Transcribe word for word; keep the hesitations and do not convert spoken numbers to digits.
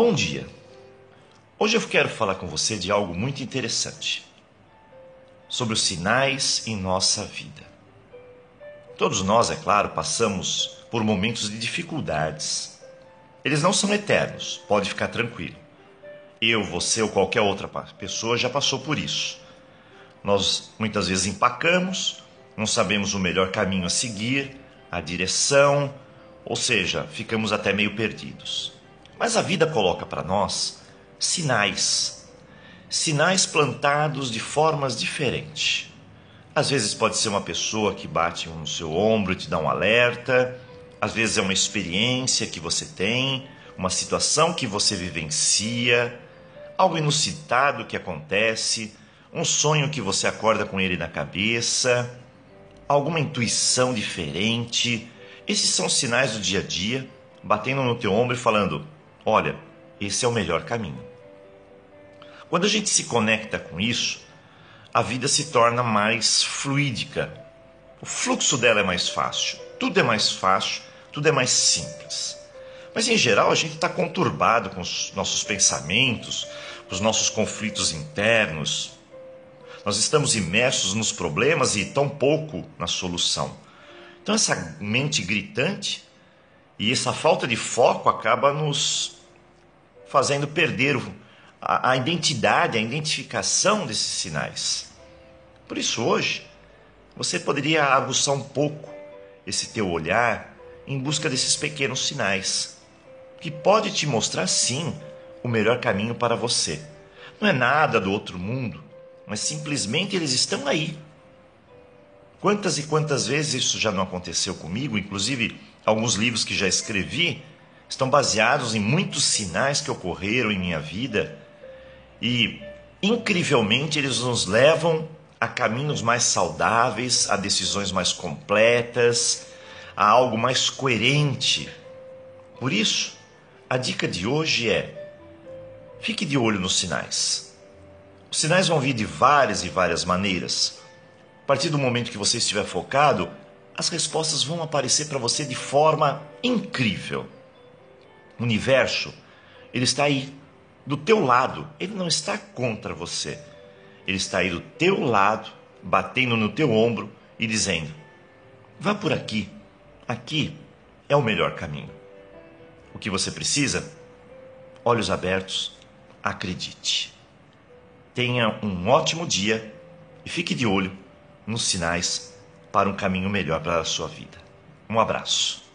Bom dia! Hoje eu quero falar com você de algo muito interessante, sobre os sinais em nossa vida. Todos nós, é claro, passamos por momentos de dificuldades. Eles não são eternos, pode ficar tranquilo. Eu, você ou qualquer outra pessoa já passou por isso. Nós muitas vezes empacamos, não sabemos o melhor caminho a seguir, a direção, ou seja, ficamos até meio perdidos. Mas a vida coloca para nós sinais, sinais plantados de formas diferentes. Às vezes pode ser uma pessoa que bate no seu ombro e te dá um alerta, às vezes é uma experiência que você tem, uma situação que você vivencia, algo inusitado que acontece, um sonho que você acorda com ele na cabeça, alguma intuição diferente. Esses são sinais do dia a dia, batendo no teu ombro e falando: olha, esse é o melhor caminho. Quando a gente se conecta com isso, a vida se torna mais fluídica. O fluxo dela é mais fácil. Tudo é mais fácil, tudo é mais simples. Mas, em geral, a gente está conturbado com os nossos pensamentos, com os nossos conflitos internos. Nós estamos imersos nos problemas e tão pouco na solução. Então, essa mente gritante e essa falta de foco acaba nos fazendo perder a, a identidade, a identificação desses sinais. Por isso hoje, você poderia aguçar um pouco esse teu olhar em busca desses pequenos sinais, que pode te mostrar sim o melhor caminho para você. Não é nada do outro mundo, mas simplesmente eles estão aí. Quantas e quantas vezes isso já não aconteceu comigo, inclusive alguns livros que já escrevi, estão baseados em muitos sinais que ocorreram em minha vida e, incrivelmente, eles nos levam a caminhos mais saudáveis, a decisões mais completas, a algo mais coerente. Por isso, a dica de hoje é: fique de olho nos sinais. Os sinais vão vir de várias e várias maneiras. A partir do momento que você estiver focado, as respostas vão aparecer para você de forma incrível. O universo, ele está aí, do teu lado. Ele não está contra você. Ele está aí do teu lado, batendo no teu ombro e dizendo: vá por aqui. Aqui é o melhor caminho. O que você precisa? Olhos abertos, acredite. Tenha um ótimo dia e fique de olho nos sinais para um caminho melhor para a sua vida. Um abraço.